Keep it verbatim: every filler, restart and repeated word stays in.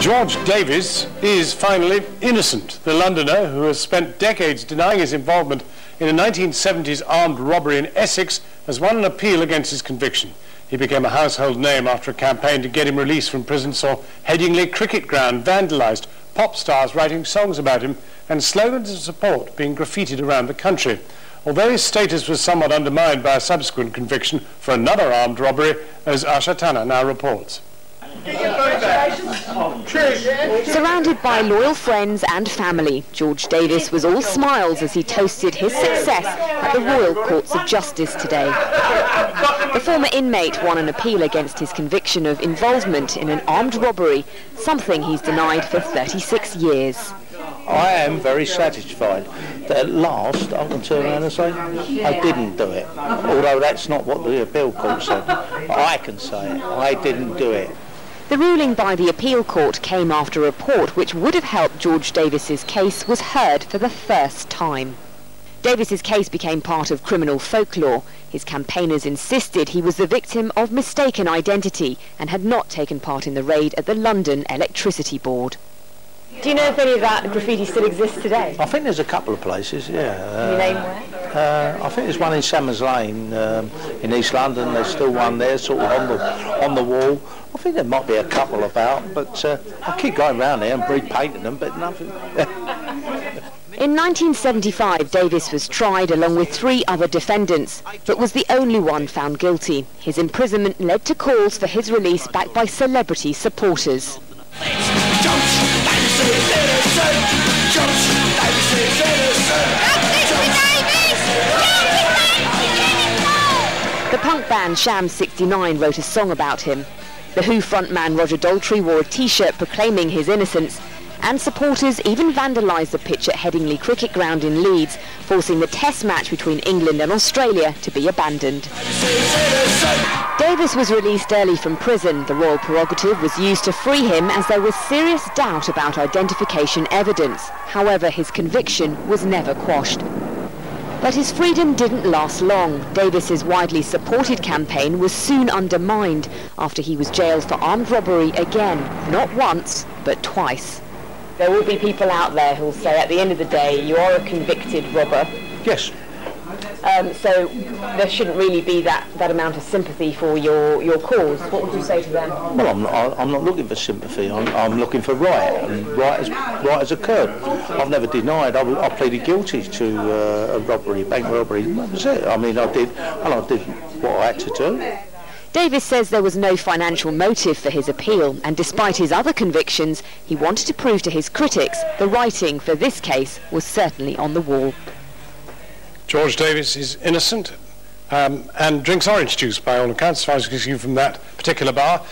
George Davis is finally innocent. The Londoner, who has spent decades denying his involvement in a nineteen seventies armed robbery in Essex, has won an appeal against his conviction. He became a household name after a campaign to get him released from prison saw Headingley Cricket Ground vandalised, pop stars writing songs about him, and slogans of support being graffitied around the country. Although his status was somewhat undermined by a subsequent conviction for another armed robbery, as Asha Tanna now reports. Surrounded by loyal friends and family, George Davis was all smiles as he toasted his success at the Royal Courts of Justice today. The former inmate won an appeal against his conviction of involvement in an armed robbery, something he's denied for thirty-six years. I am very satisfied that at last I can turn around and say I didn't do it, although that's not what the appeal court said. I can say it, I didn't do it. The ruling by the appeal court came after a report which would have helped George Davis's case was heard for the first time. Davis's case became part of criminal folklore. His campaigners insisted he was the victim of mistaken identity and had not taken part in the raid at the London Electricity Board. Do you know if any of that graffiti still exists today? I think there's a couple of places, yeah. Can you name where? Uh, I think there's one in Summer's Lane um, in East London. There's still one there, sort of on the, on the wall. I think there might be a couple about, but uh, I keep going round there and repainting them, but nothing. In nineteen seventy-five, Davis was tried along with three other defendants, but was the only one found guilty. His imprisonment led to calls for his release backed by celebrity supporters. The punk band Sham sixty-nine wrote a song about him. The Who frontman Roger Daltrey wore a t-shirt proclaiming his innocence, and supporters even vandalised the pitch at Headingley Cricket Ground in Leeds, forcing the test match between England and Australia to be abandoned. Davis was released early from prison. The royal prerogative was used to free him as there was serious doubt about identification evidence. However, his conviction was never quashed. But his freedom didn't last long. Davis's widely supported campaign was soon undermined after he was jailed for armed robbery again, not once, but twice. There will be people out there who will say at the end of the day, you are a convicted robber. Yes. Um, so there shouldn't really be that, that amount of sympathy for your, your cause. What would you say to them? Well, I'm not, I'm not looking for sympathy. I'm, I'm looking for right, and right has, right has occurred. I've never denied. I, I pleaded guilty to uh, a robbery, bank robbery. That was it. I mean, I did, and I did what I had to do. Davis says there was no financial motive for his appeal, and despite his other convictions, he wanted to prove to his critics the writing for this case was certainly on the wall. George Davis is innocent um, and drinks orange juice by all accounts, as far as you can see from that particular bar.